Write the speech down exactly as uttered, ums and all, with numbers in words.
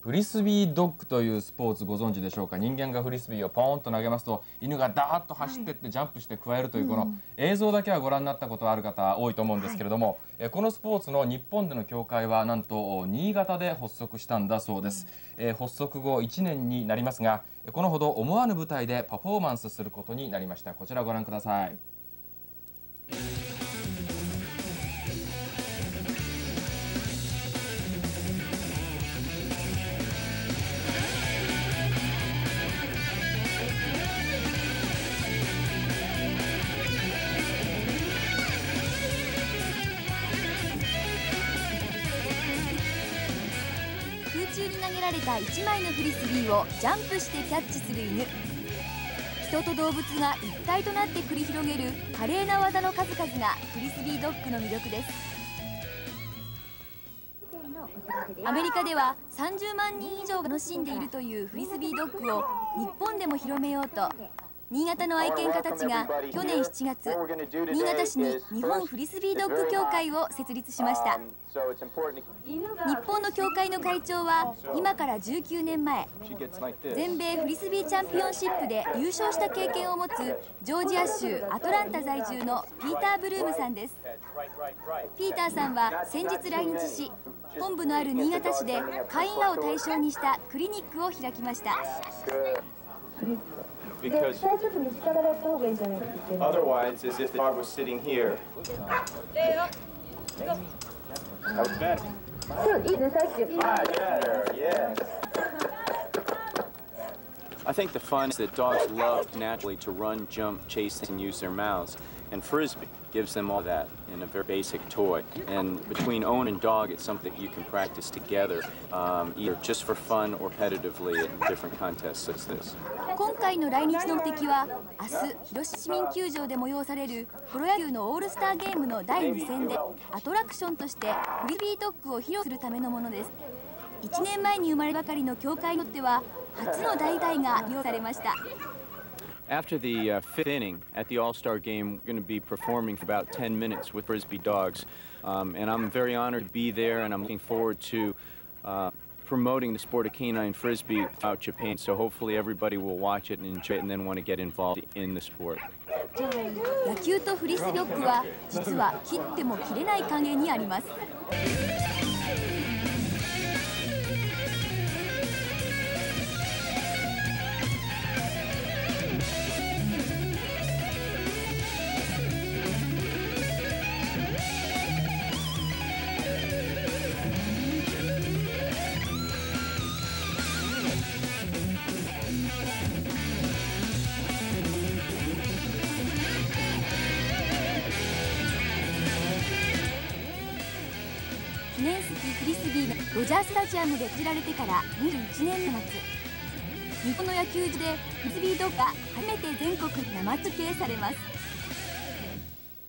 フリスビードッグというスポーツご存知でしょうか。人間がフリスビーをポーンと投げますと犬がダーッと走ってってジャンプして加えるという、この映像だけはご覧になったことある方多いと思うんですけれども、はい、このスポーツの日本での協会はなんと新潟で発足したんだそうです、うん、えー、発足後いちねんになりますが、このほど思わぬ舞台でパフォーマンスすることになりました。こちらご覧ください。空中に投げられたいちまいのフリスビーをジャンプしてキャッチする犬。人と動物が一体となって繰り広げる華麗な技の数々がフリスビードッグの魅力です。アメリカではさんじゅうまんにん以上が楽しんでいるというフリスビードッグを日本でも広めようと、新潟の愛犬家たちが去年しちがつ、新潟市に日本フリスビードッグ協会を設立しました。日本の協会の会長は今からじゅうきゅうねんまえ、全米フリスビーチャンピオンシップで優勝した経験を持つジョージア州アトランタ在住のピーター・ブルームさんです。ピーターさんは先日来日し、本部のある新潟市で会員らを対象にしたクリニックを開きました。で、最初ちょっと短からやった方がいいんじゃないかって言ってます。今回の来日の目的は、明日広島市民球場で催されるプロ野球のオールスターゲームのだいにせんでアトラクションとしてフリスビードッグを披露するためのものです。いちねんまえに生まれたばかりの協会にとっては初の代替が用意されました。After the uh, fifth inning at the All-Star game, we're going to be performing for about ten minutes with Frisbee Dogs, um, and I'm very honored to be there, and I'm looking forward to uh, promoting the sport of canine frisbee out Japan. So hopefully everybody will watch it and enjoy it, and then want to get involved in the sport. 野球とフリスビードッグは実は切っても切れない関係にあります。記念すべきフリスビーがロジャースタジアムで閉じられてからにじゅういちねんの夏、日本の野球場でフリスビードッグが初めて全国生中継されます。